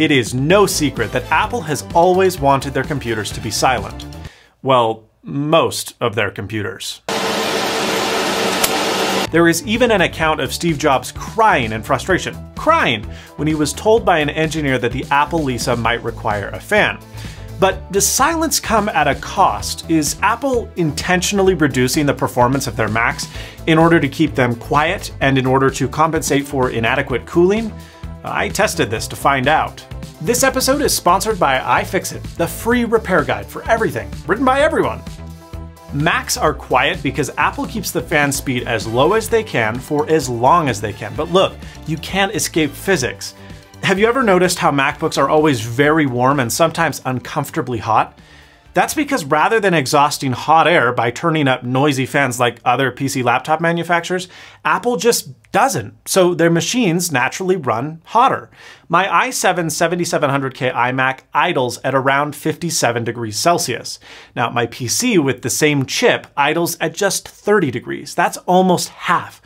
It is no secret that Apple has always wanted their computers to be silent. Well, most of their computers. There is even an account of Steve Jobs crying in frustration, when he was told by an engineer that the Apple Lisa might require a fan. But does silence come at a cost? Is Apple intentionally reducing the performance of their Macs in order to keep them quiet and in order to compensate for inadequate cooling? I tested this to find out. This episode is sponsored by iFixit, the free repair guide for everything, written by everyone. Macs are quiet because Apple keeps the fan speed as low as they can for as long as they can. But look, you can't escape physics. Have you ever noticed how MacBooks are always very warm and sometimes uncomfortably hot? That's because rather than exhausting hot air by turning up noisy fans like other PC laptop manufacturers, Apple just doesn't. So their machines naturally run hotter. My i7 7700K iMac idles at around 57 degrees Celsius. Now my PC with the same chip idles at just 30 degrees. That's almost half.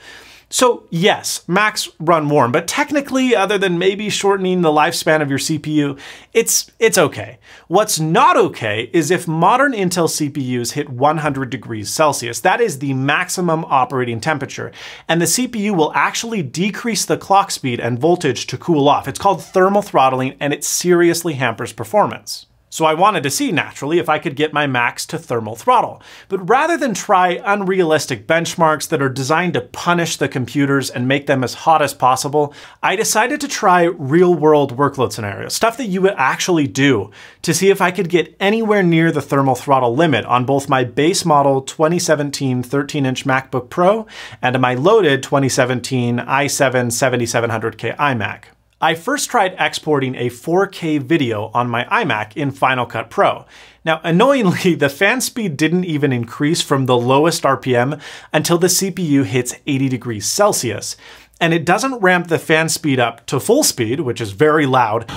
So yes, Macs run warm, but technically, other than maybe shortening the lifespan of your CPU, it's okay. What's not okay is if modern Intel CPUs hit 100 degrees Celsius. That is the maximum operating temperature, and the CPU will actually decrease the clock speed and voltage to cool off. It's called thermal throttling, and it seriously hampers performance. So I wanted to see, naturally, if I could get my Macs to thermal throttle. But rather than try unrealistic benchmarks that are designed to punish the computers and make them as hot as possible, I decided to try real-world workload scenarios, stuff that you would actually do, to see if I could get anywhere near the thermal throttle limit on both my base model 2017 13-inch MacBook Pro and my loaded 2017 i7 7700K iMac. I first tried exporting a 4K video on my iMac in Final Cut Pro. Now, annoyingly, the fan speed didn't even increase from the lowest RPM until the CPU hits 80 degrees Celsius. And it doesn't ramp the fan speed up to full speed, which is very loud,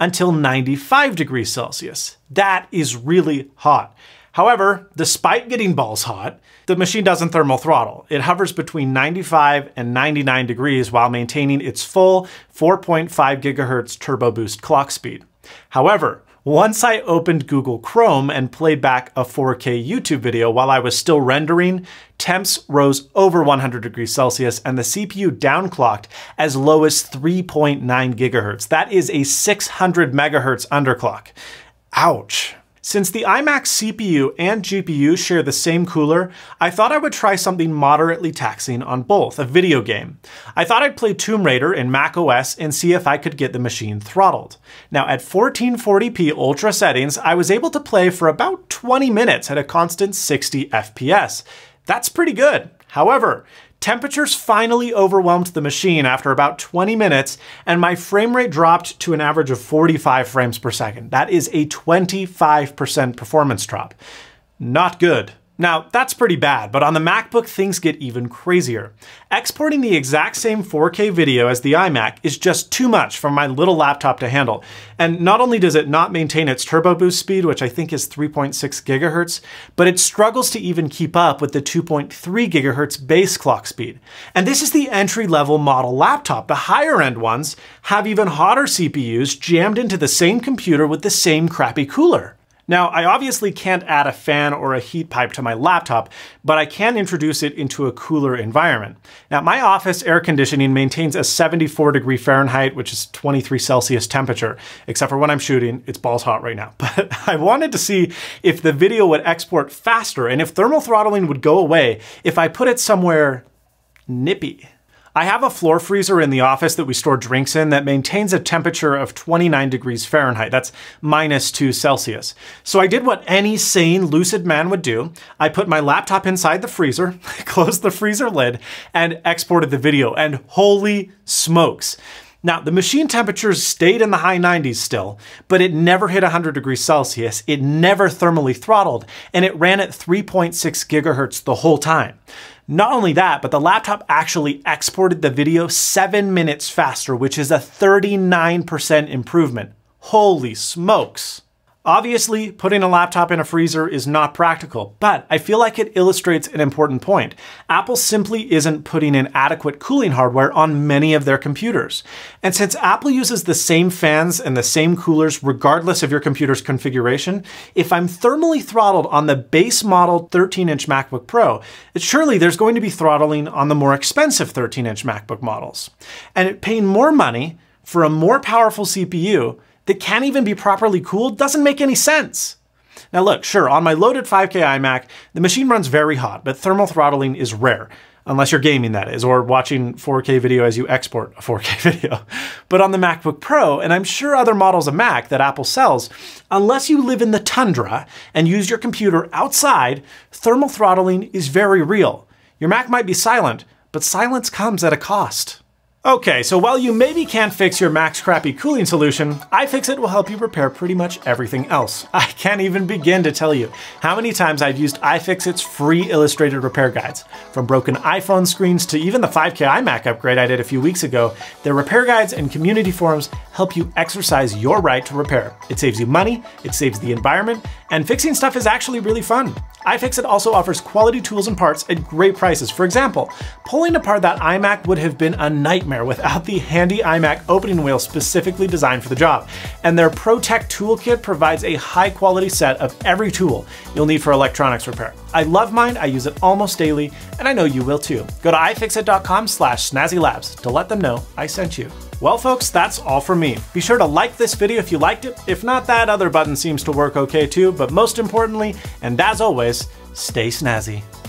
until 95 degrees Celsius. That is really hot. However, despite getting balls hot, the machine doesn't thermal throttle. It hovers between 95 and 99 degrees while maintaining its full 4.5 gigahertz turbo boost clock speed. However, once I opened Google Chrome and played back a 4K YouTube video while I was still rendering, temps rose over 100 degrees Celsius and the CPU downclocked as low as 3.9 gigahertz. That is a 600 megahertz underclock. Ouch. Since the iMac CPU and GPU share the same cooler, I thought I would try something moderately taxing on both, a video game. I thought I'd play Tomb Raider in macOS and see if I could get the machine throttled. Now at 1440p ultra settings, I was able to play for about 20 minutes at a constant 60 FPS. That's pretty good. However, temperatures finally overwhelmed the machine after about 20 minutes, and my frame rate dropped to an average of 45 frames per second. That is a 25% performance drop. Not good. Now, that's pretty bad, but on the MacBook, things get even crazier. Exporting the exact same 4K video as the iMac is just too much for my little laptop to handle. And not only does it not maintain its turbo boost speed, which I think is 3.6 gigahertz, but it struggles to even keep up with the 2.3 gigahertz base clock speed. And this is the entry-level model laptop. The higher-end ones have even hotter CPUs jammed into the same computer with the same crappy cooler. Now, I obviously can't add a fan or a heat pipe to my laptop, but I can introduce it into a cooler environment. Now, my office air conditioning maintains a 74 degree Fahrenheit, which is 23 Celsius temperature, except for when I'm shooting, it's balls hot right now. But I wanted to see if the video would export faster and if thermal throttling would go away if I put it somewhere nippy. I have a floor freezer in the office that we store drinks in that maintains a temperature of 29 degrees Fahrenheit. That's -2 Celsius. So I did what any sane, lucid man would do. I put my laptop inside the freezer, closed the freezer lid, and exported the video. And holy smokes. Now, the machine temperatures stayed in the high 90s still, but it never hit 100 degrees Celsius, it never thermally throttled, and it ran at 3.6 gigahertz the whole time. Not only that, but the laptop actually exported the video 7 minutes faster, which is a 39% improvement. Holy smokes. Obviously, putting a laptop in a freezer is not practical, but I feel like it illustrates an important point. Apple simply isn't putting in adequate cooling hardware on many of their computers. And since Apple uses the same fans and the same coolers regardless of your computer's configuration, if I'm thermally throttled on the base model 13-inch MacBook Pro, surely there's going to be throttling on the more expensive 13-inch MacBook models. And paying more money for a more powerful CPU that can't even be properly cooled doesn't make any sense. Now look, sure, on my loaded 5K iMac, the machine runs very hot, but thermal throttling is rare, unless you're gaming that is, or watching 4K video as you export a 4K video. But on the MacBook Pro, and I'm sure other models of Mac that Apple sells, unless you live in the tundra and use your computer outside, thermal throttling is very real. Your Mac might be silent, but silence comes at a cost. Okay, so while you maybe can't fix your Mac's crappy cooling solution, iFixit will help you repair pretty much everything else. I can't even begin to tell you how many times I've used iFixit's free illustrated repair guides. From broken iPhone screens to even the 5K iMac upgrade I did a few weeks ago, their repair guides and community forums help you exercise your right to repair. It saves you money, it saves the environment, and fixing stuff is actually really fun. iFixit also offers quality tools and parts at great prices. For example, pulling apart that iMac would have been a nightmare without the handy iMac opening wheel specifically designed for the job. And their ProTech Toolkit provides a high quality set of every tool you'll need for electronics repair. I love mine, I use it almost daily, and I know you will too. Go to ifixit.com/snazzylabs to let them know I sent you. Well folks, that's all for me. Be sure to like this video if you liked it. If not, that other button seems to work okay too, but most importantly, and as always, stay snazzy.